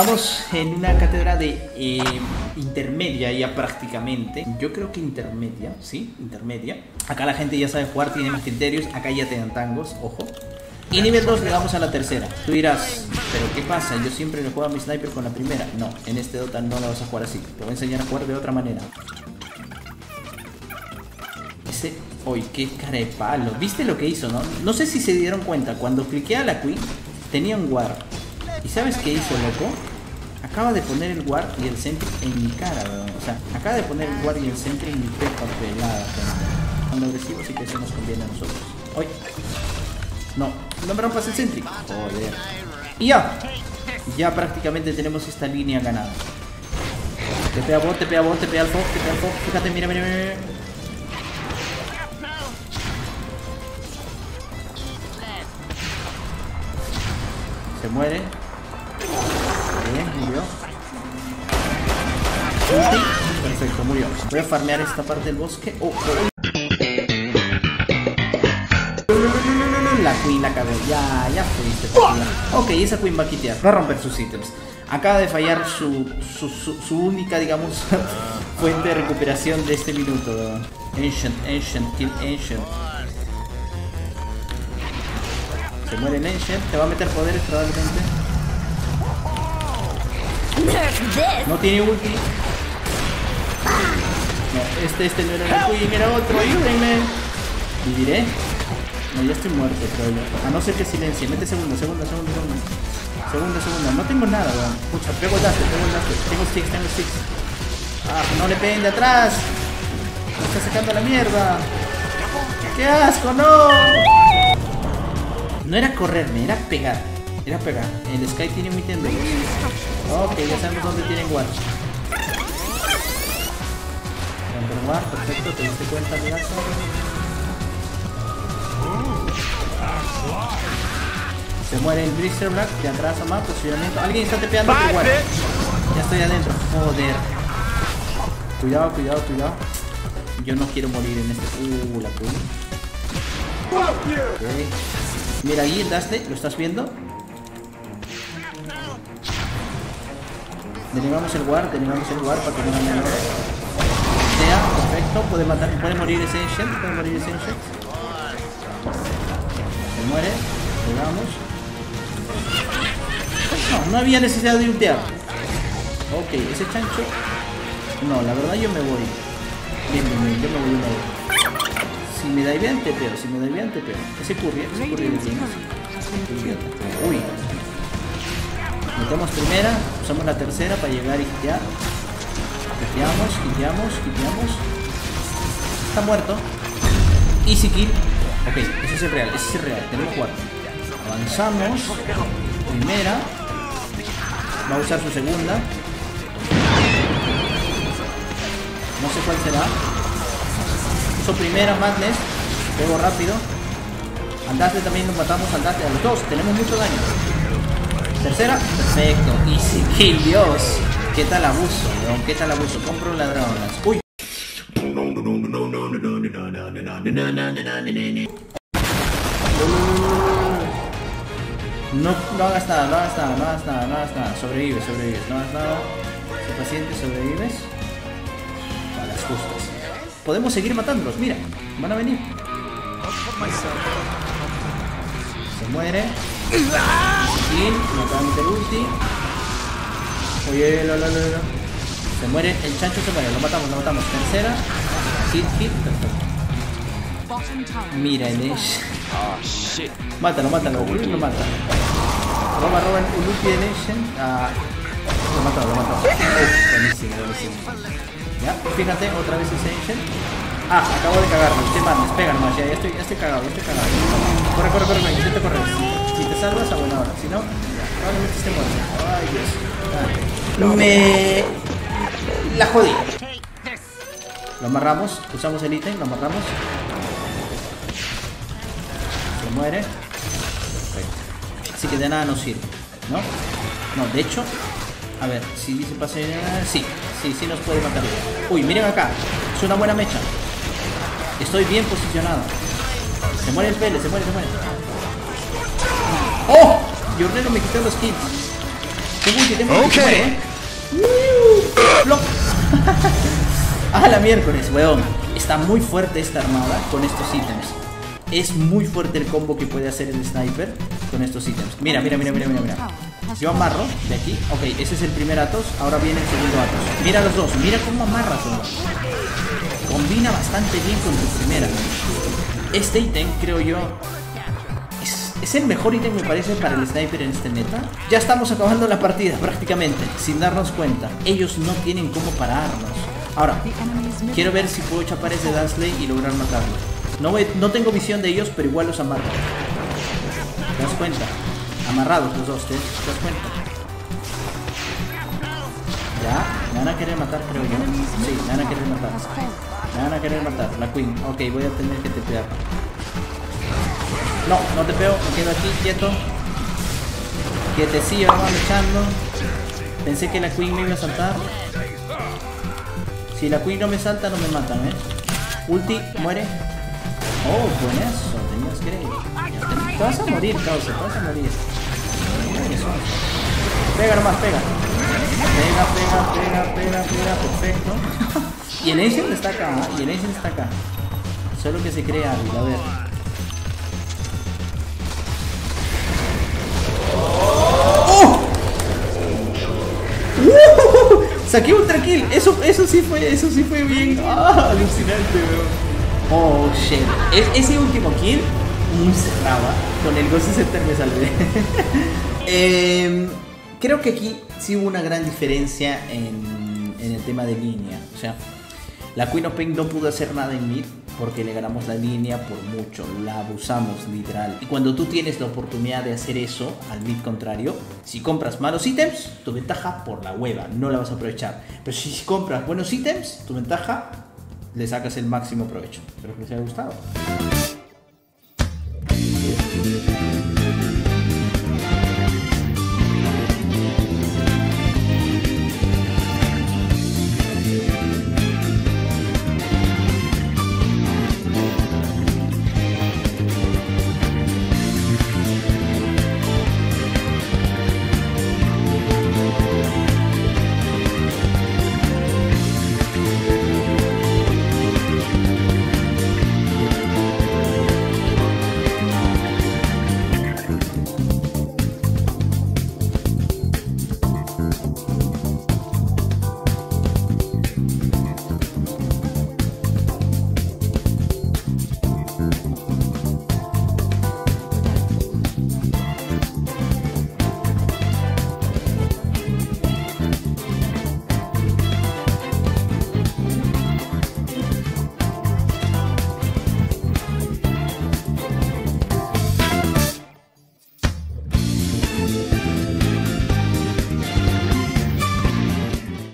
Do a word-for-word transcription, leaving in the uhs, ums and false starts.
Estamos en una cátedra de eh, intermedia ya prácticamente. Yo creo que intermedia, sí, intermedia. Acá la gente ya sabe jugar, tiene más criterios. Acá ya te dan tangos, ojo. Y nivel dos le damos a la tercera. Tú dirás, pero ¿qué pasa? Yo siempre le juego a mi sniper con la primera. No, en este Dota no la vas a jugar así. Te voy a enseñar a jugar de otra manera. Ese... ¡Uy, qué cara de palo! ¿Viste lo que hizo, no? No sé si se dieron cuenta. Cuando cliqué a la Q, tenía un guard. ¿Y sabes qué hizo, loco? Acaba de poner el guard y el sentry en mi cara, weón. O sea, acaba de poner el guard y el sentry en mi pepa pelada. Cuando agresivo sí que eso nos conviene a nosotros. ¡Uy! No, no me rompas el sentry. Joder. Y ya. Ya prácticamente tenemos esta línea ganada. Te pega bot, te pega bot, te pega al foc, te pega al foc. Fíjate, mira, mira, mira. Se muere. Bien, murió. Perfecto, murió. Voy a farmear esta parte del bosque. Oh, oh. La Queen la acabé, ya, ya fuiste. Ok, esa Queen va a quitear, va a romper sus ítems. Acaba de fallar su, su, su, su única, digamos, fuente de recuperación de este minuto. Ancient, Ancient, kill Ancient. Se muere en Ancient, te va a meter poderes probablemente. No tiene ulti. No, este, este no era la Queen, era otro, ayúdenme. Viviré. No, ya estoy muerto, pero ya. A no ser que silencie. Mete segundo, segundo, segundo, segundo. Segundo, segundo. No tengo nada, weón. Pucha, pego el lazo, pego el lazo. Tengo sticks, tengo sticks. Ah, no le peguen de atrás. Me está sacando la mierda. ¡Qué asco, no! No era correrme, era pegar. Era pegar. El Sky tiene un ítem de... Ok, ya sabemos dónde tienen guard. Romper guard, perfecto. ¿Te diste cuenta de eso? Se muere el Blister Black, te atrasa más posicionamiento. Alguien está tepeando tu guard. Ya estoy adentro, joder. Cuidado, cuidado, cuidado. Yo no quiero morir en este. Uh, la puta. Okay. Mira ahí el daste, ¿lo estás viendo? Denegamos el guard, denegamos el guard para que no me muera. Sea, perfecto, puede matar, puede morir ese Ancient, puede morir ese Ancient. Se muere, llegamos. No, no había necesidad de ultear. Ok, ese chancho. No, la verdad yo me voy. Bien, bien, bien, yo me voy, me voy. Si me da bien, te pego, si me da bien, te pego. Ese curry, ese curry de tiempo. Uy. Metemos primera, usamos la tercera para llegar y quitear. Quiteamos, quiteamos, quiteamos. Está muerto. Easy kill. Ok, ese es el real, ese es el real, tenemos cuatro. Avanzamos. Primera. Va a usar su segunda. No sé cuál será. Uso primera, Madness. Pego rápido. Andate también nos matamos, andate a los dos. Tenemos mucho daño. Tercera, perfecto. Easy kill, Dios. ¿Qué tal abuso, weón? ¿Qué tal abuso? Compro la Dragonlance. Uy. No, no hagas nada, no hagas nada, no hagas nada, no hagas nada. Sobrevives, sobrevives, no hagas nada. Sé paciente, sobrevives. A las justas. Podemos seguir matándolos, mira. Van a venir. Se muere. Kill, me acaba de meter ulti. Oye, lo, lo, lo, lo. Se muere, el chancho se muere, lo matamos, lo matamos. Tercera. Hit, hit, perfecto. Mira el Nash. Oh, shit. Mátalo, mátalo. Uy, lo mata. Roba, roba el ulti de Nash. Ah, lo mata, lo mata. Buenísimo, buenísimo. Ya, fíjate, otra vez ese Nash. Ah, acabo de cagarlo. Te mames, pega nomás. Ya, ya estoy, ya estoy cagado, ya estoy cagado. Corre, corre, corre, intenta correr. Si te salvas, a buena hora. Si no, probablemente esté muerto. Ay, Dios. Dale. Me... La jodí. Lo amarramos, usamos el ítem, lo amarramos. Se muere. Perfecto. Así que de nada nos sirve, ¿no? No, de hecho, a ver, si dice pase... Sí, sí, sí nos puede matar. Uy, miren acá, es una buena mecha. Estoy bien posicionado. Se muere el pele, se muere, se muere. ¡Oh! Yornero me quitó los kills. Okay. A la miércoles, weón. Está muy fuerte esta armada con estos ítems. Es muy fuerte el combo que puede hacer el sniper con estos ítems. Mira, mira, mira, mira, mira, mira. Yo amarro de aquí. Ok, ese es el primer Atos. Ahora viene el segundo Atos. Mira los dos. Mira cómo amarras, weón. Combina bastante bien con tu primera. Este ítem, creo yo, es el mejor ítem, me parece, para el sniper en este meta. Ya estamos acabando la partida prácticamente, sin darnos cuenta. Ellos no tienen cómo pararnos. Ahora, quiero ver si puedo chapar ese Dunsley y lograr matarlo. No, no tengo visión de ellos, pero igual los amarro. ¿Te das cuenta? Amarrados los dos, ¿te, te das cuenta? Ya, me van a querer matar, creo yo. Sí, me van a querer matar. Me van a querer matar, la Queen. Ok, voy a tener que tepear. No, no te pego, me quedo aquí, quieto. Quietecillo, hermano, luchando. Pensé que la Queen me iba a saltar. Si la Queen no me salta, no me matan, eh. Ulti, muere. Oh, con eso, tenías que... Te vas a morir, causa, te vas a morir. Pega nomás, pega. Pega, pega, pega, pega, pega, perfecto. Y el Ancient está acá, ¿eh? Y el Ancient está acá. Solo que se cree hábil, a ver. Saqué un tranquil, eso, eso sí fue, eso sí fue bien. Ah, alucinante, weón. Oh, shit. E ese último kill, un cerraba. Con el Ghost Center me salvé. eh, creo que aquí sí hubo una gran diferencia en, en el tema de línea. O sea, la Queen of Pain no pudo hacer nada en mid porque le ganamos la línea por mucho. La abusamos, literal. Y cuando tú tienes la oportunidad de hacer eso al mid contrario, si compras malos ítems, tu ventaja por la hueva, no la vas a aprovechar. Pero si compras buenos ítems, tu ventaja, le sacas el máximo provecho. Espero que les haya gustado.